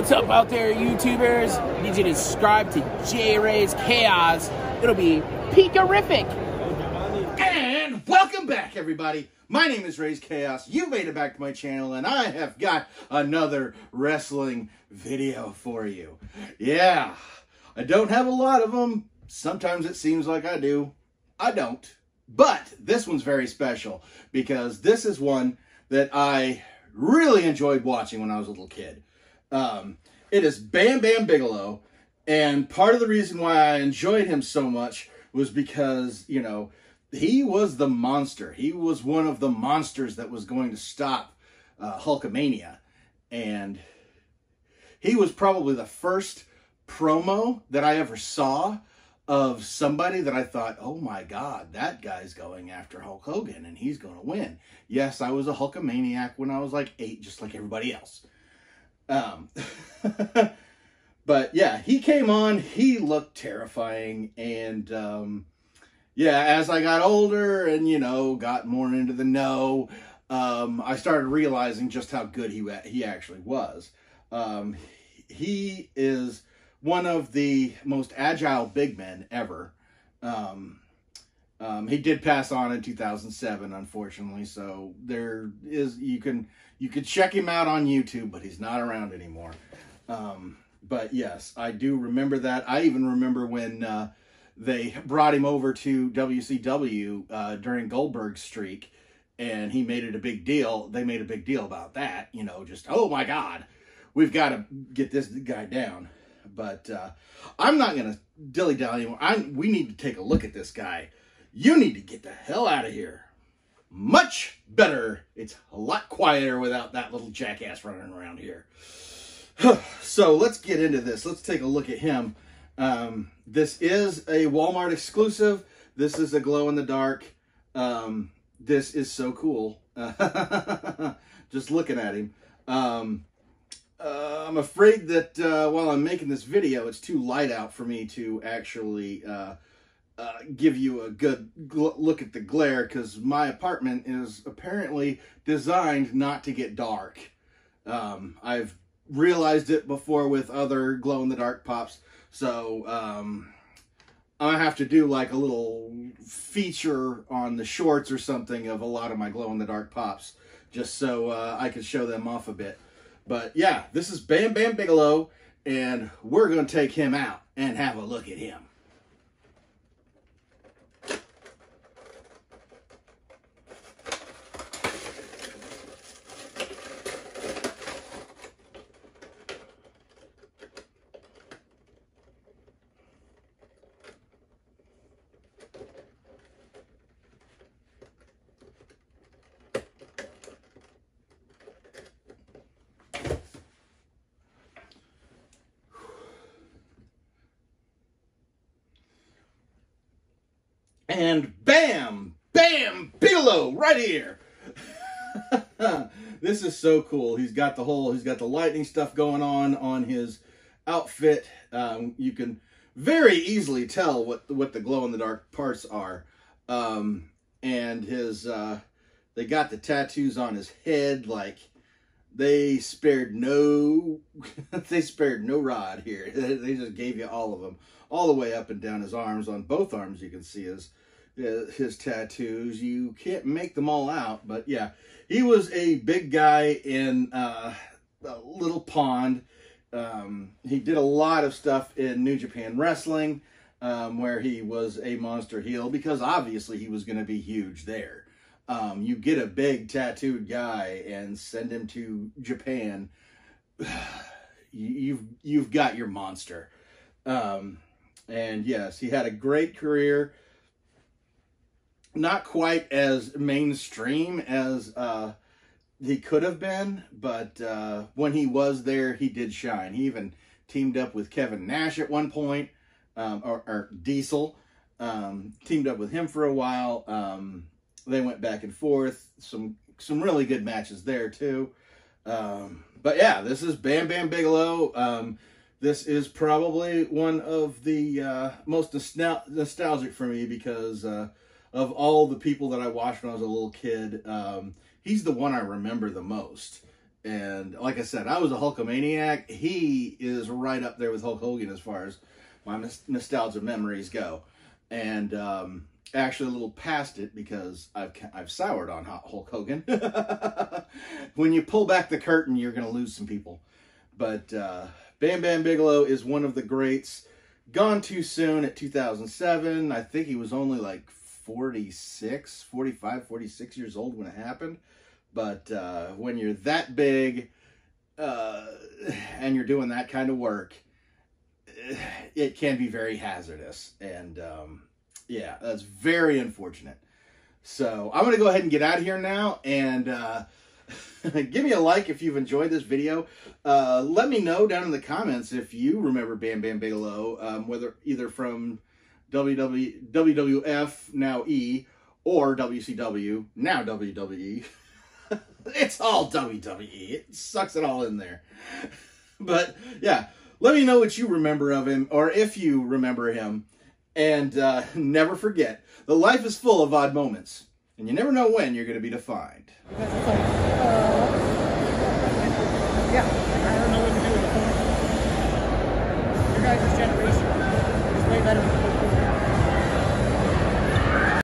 What's up out there, YouTubers? I need you to subscribe to Raze Chaos. It'll be peak-orific. And welcome back, everybody. My name is Raze Chaos. You made it back to my channel, and I have got another wrestling video for you. Yeah, I don't have a lot of them. Sometimes it seems like I do. I don't. But this one's very special because this is one that I really enjoyed watching when I was a little kid. It is Bam Bam Bigelow, and part of the reason why I enjoyed him so much was because, you know, he was the monster. He was one of the monsters that was going to stop Hulkamania, and he was probably the first promo that I ever saw of somebody that I thought, oh my God, that guy's going after Hulk Hogan and he's going to win. Yes, I was a Hulkamaniac when I was like 8, just like everybody else. But yeah, he came on, he looked terrifying. And, yeah, as I got older and, you know, got more into the know, I started realizing just how good he actually was. He is one of the most agile big men ever. He did pass on in 2007, unfortunately. So there is, you could check him out on YouTube, but he's not around anymore. But yes, I do remember that. I even remember when they brought him over to WCW during Goldberg's streak, and he made it a big deal. They made a big deal about that, you know, just, oh my God, we've got to get this guy down. But I'm not going to dilly-dally anymore. We need to take a look at this guy. You need to get the hell out of here. Much better. It's a lot quieter without that little jackass running around here. So let's get into this. Let's take a look at him. This is a Walmart exclusive. This is a glow-in-the-dark. This is so cool. Just looking at him. I'm afraid that while I'm making this video, it's too light out for me to actually give you a good look at the glare, because my apartment is apparently designed not to get dark. I've realized it before with other glow-in-the-dark pops, so I have to do like a little feature on the shorts or something of a lot of my glow-in-the-dark pops, just so I can show them off a bit. But yeah, this is Bam Bam Bigelow, and we're going to take him out and have a look at him. And Bam! Bam! Bigelow! Right here! This is so cool. He's got the lightning stuff going on his outfit. You can very easily tell what the glow-in-the-dark parts are. And his, they got the tattoos on his head, like, they spared no rod here. They just gave you all of them, all the way up and down his arms. On both arms, you can see his tattoos. You can't make them all out, but yeah, he was a big guy in a little pond. He did a lot of stuff in New Japan Wrestling, where he was a monster heel, because obviously he was going to be huge there. You get a big tattooed guy and send him to Japan, you've got your monster. And yes, he had a great career. Not quite as mainstream as he could have been, but when he was there, he did shine. He even teamed up with Kevin Nash at one point, or Diesel. Teamed up with him for a while. They went back and forth. Some really good matches there too. But yeah, this is Bam Bam Bigelow. This is probably one of the most nostalgic for me, because of all the people that I watched when I was a little kid, he's the one I remember the most. And like I said, I was a Hulkamaniac. He is right up there with Hulk Hogan as far as my nostalgia memories go. And actually a little past it because I've soured on Hulk Hogan. When you pull back the curtain, you're going to lose some people. But Bam Bam Bigelow is one of the greats. Gone too soon at 2007. I think he was only like 46 years old when it happened. But when you're that big and you're doing that kind of work, it can be very hazardous. And yeah, that's very unfortunate. So I'm going to go ahead and get out of here now. And give me a like if you've enjoyed this video. Let me know down in the comments if you remember Bam Bam Bigelow, whether either from WWF, now E, or WCW, now WWE. It's all WWE. It sucks it all in there. But yeah, let me know what you remember of him, or if you remember him. And never forget, the life is full of odd moments, and you never know when you're going to be defined. Yeah.